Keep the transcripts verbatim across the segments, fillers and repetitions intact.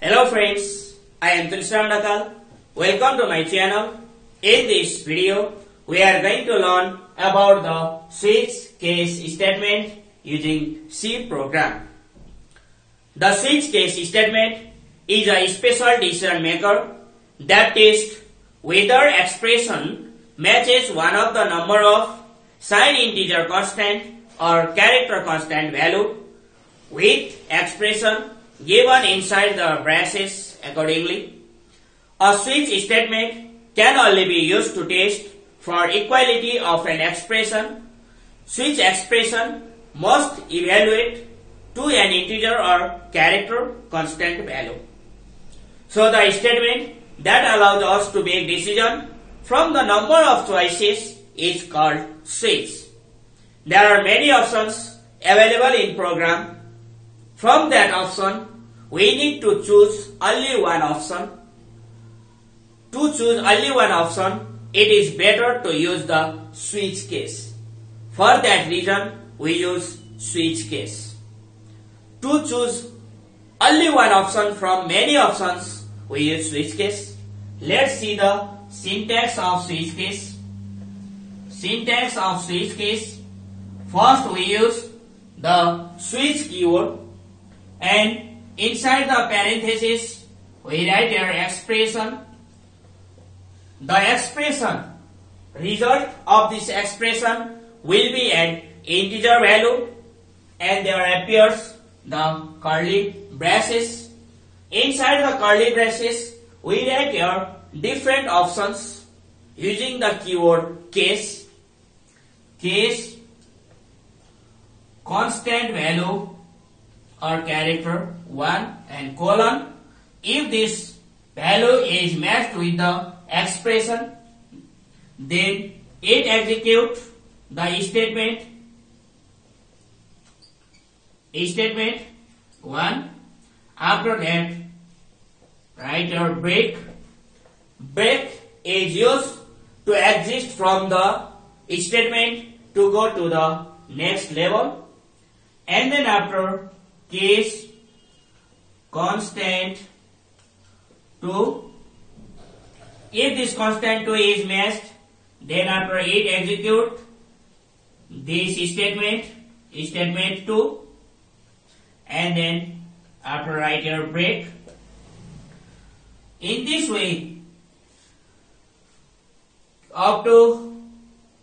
Hello friends, I am Tulshiram Dhakal. Welcome to my channel. In this video, we are going to learn about the switch case statement using C program. The switch case statement is a special decision maker that tests whether expression matches one of the number of signed integer constant or character constant value with expression given inside the braces accordingly. A switch statement can only be used to test for equality of an expression. Switch expression must evaluate to an integer or character constant value. So the statement that allows us to make decision from the number of choices is called switch. There are many options available in program. From that option, we need to choose only one option. To choose only one option, it is better to use the switch case. For that reason, we use switch case. To choose only one option from many options, we use switch case. Let's see the syntax of switch case. Syntax of switch case. First, we use the switch keyword. And inside the parenthesis, we write our expression. The expression, result of this expression will be an integer value, and there appears the curly braces. Inside the curly braces, we write our different options using the keyword case. Case, constant value, or character one, and colon. If this value is matched with the expression, then it executes the statement statement one. After that, write a break. Break is used to exit from the statement to go to the next level. And then after case, constant two. If this constant two is matched, then after it execute this statement, statement two, and then after write your break. In this way, up to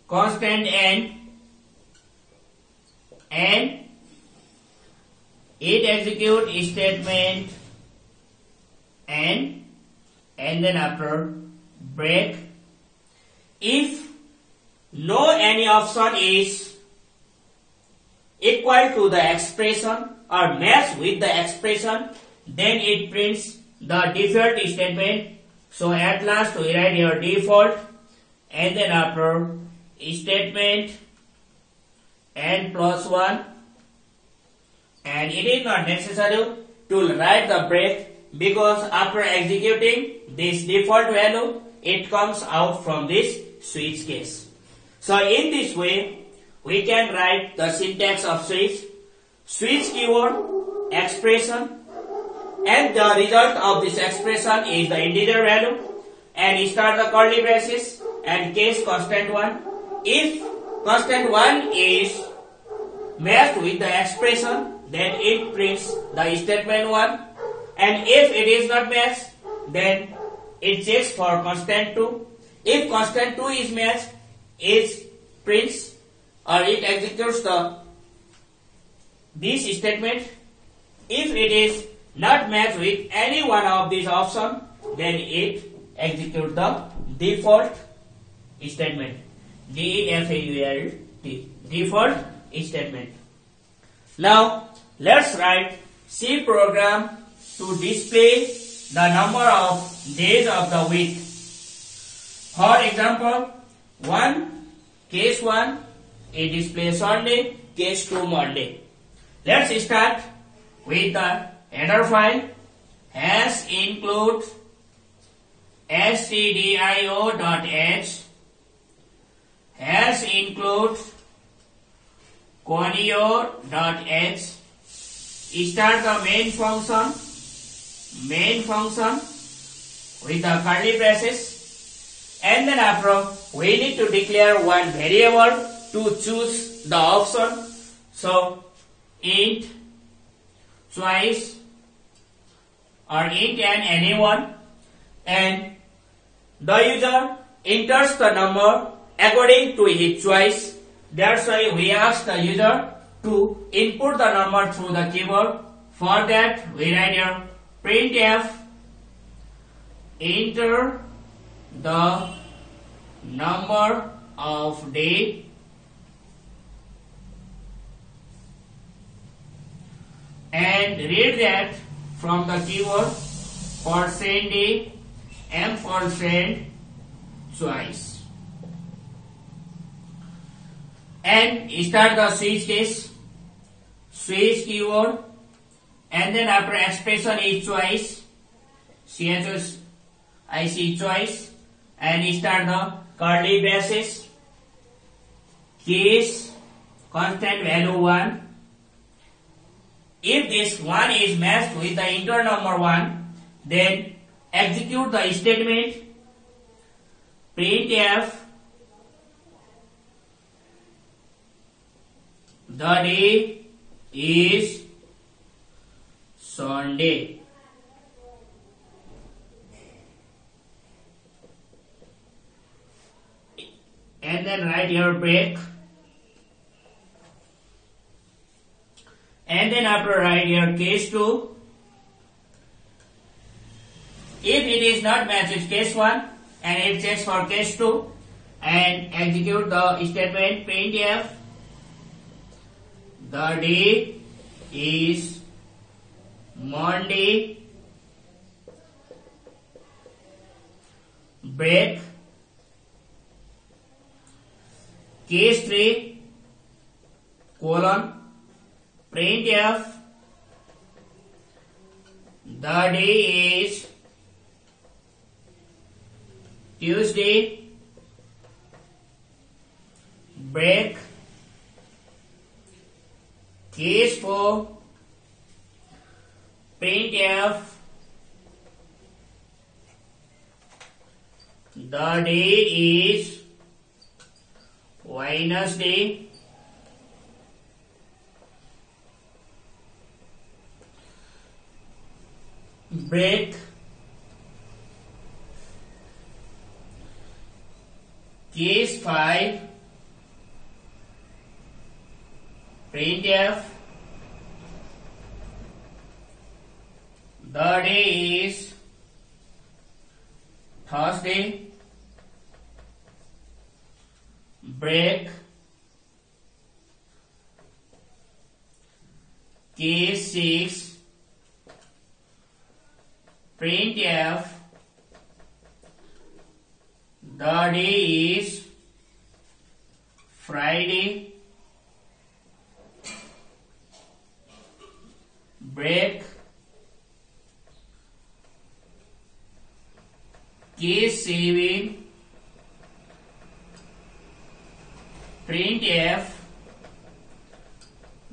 constant n, n. It execute statement and and then after break. If no any option is equal to the expression or match with the expression, then it prints the default statement. So at last we write your default and then after statement n plus one. And it is not necessary to write the break because after executing this default value, it comes out from this switch case. So in this way, we can write the syntax of switch, switch keyword, expression, and the result of this expression is the integer value, and start the curly braces, and case constant one. If constant one is matched with the expression, then it prints the statement one, and if it is not matched, then it checks for constant two. If constant two is matched, it prints or it executes the this statement. If it is not matched with any one of these options, then it executes the default statement. D E F A U L T, default statement. Now let's write C program to display the number of days of the week. For example, one, case one, it displays Sunday, case two Monday. Let's start with the header file has include stdio.h, has include conio.h. Start the main function main function with the curly braces, and then after we need to declare one variable to choose the option. So int choice or int and anyone, and the user enters the number according to his choice. That's why we ask the user to input the number through the keyboard. For that we write here printf enter the number of day, and read that from the keyword percent day and percent choice, and start the switch case, switch keyword, and then after expression is choice, choice I C choice, and start the curly braces, case constant value one. If this one is matched with the integer number one, then execute the statement printf the day is Sunday. And then write your break. And then after write your case two. If it is not matched with case one, and it checks for case two, and execute the statement printf the day is Monday, break, case three colon printf the day is Tuesday, break, case four printf the day is Wednesday, break, case five printf the day is Thursday, break, case six printf the day is Friday, break, case seven printf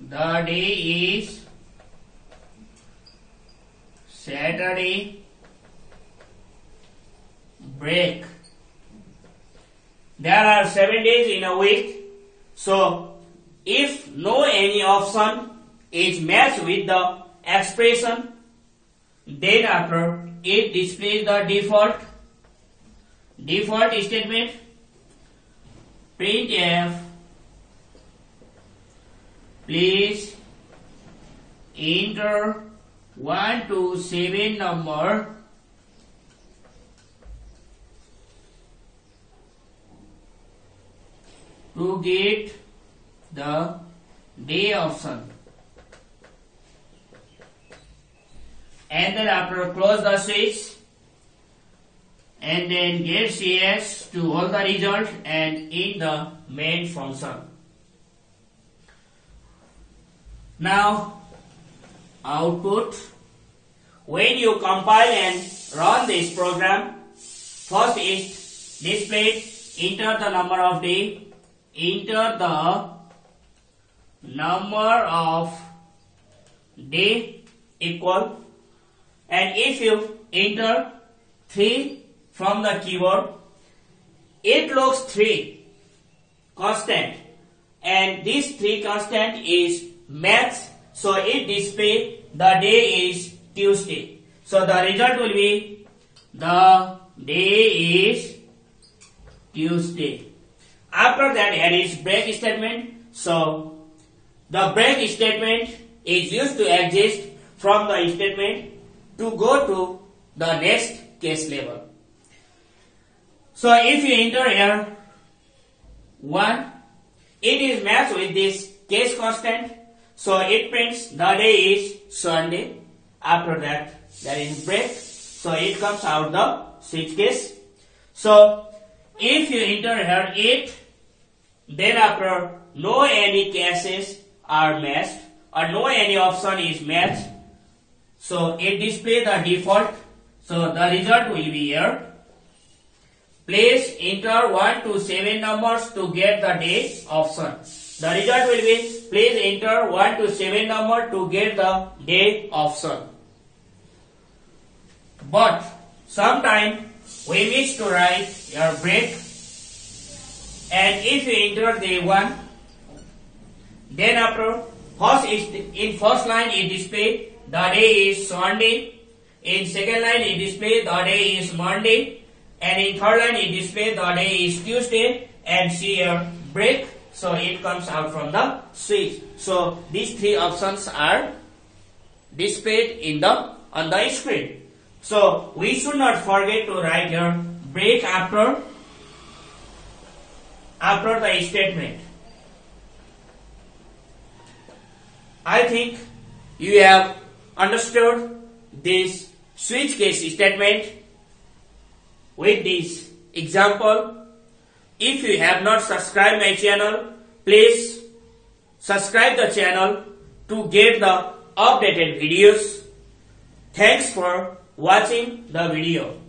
the day is Saturday, break. There are seven days in a week. So if no any option is matched with the expression, then after it displays the default default statement printf please enter one to seven number to get the day option, and then after close the switch, and then get C S to hold the result and in the main function. Now output. When you compile and run this program, first it displayed enter the number of day, enter the number of day equal and if you enter three from the keyboard, it looks three constant, and this three constant is maths, so it displays the day is Tuesday. So the result will be the day is Tuesday. After that there is break statement. So the break statement is used to exist from the statement to go to the next case level. So if you enter here one, it is matched with this case constant, so it prints the day is Sunday. After that there is break, so it comes out the switch case. So if you enter here eight, then after no any cases are matched or no any option is matched, so it displays the default. So the result will be here. Please enter one to seven numbers to get the day option. The result will be please enter one to seven number to get the day option. But sometimes we miss to write your break, and if you enter the one, then after first in first line it displays the day is Sunday, in second line it displays the day is Monday, and in third line it displays the day is Tuesday, and see your break, so it comes out from the switch. So these three options are displayed in the on the screen. So we should not forget to write your break after after the statement. I think you have understood this switch case statement with this example. If you have not subscribed my channel, please subscribe the channel to get the updated videos. Thanks for watching the video.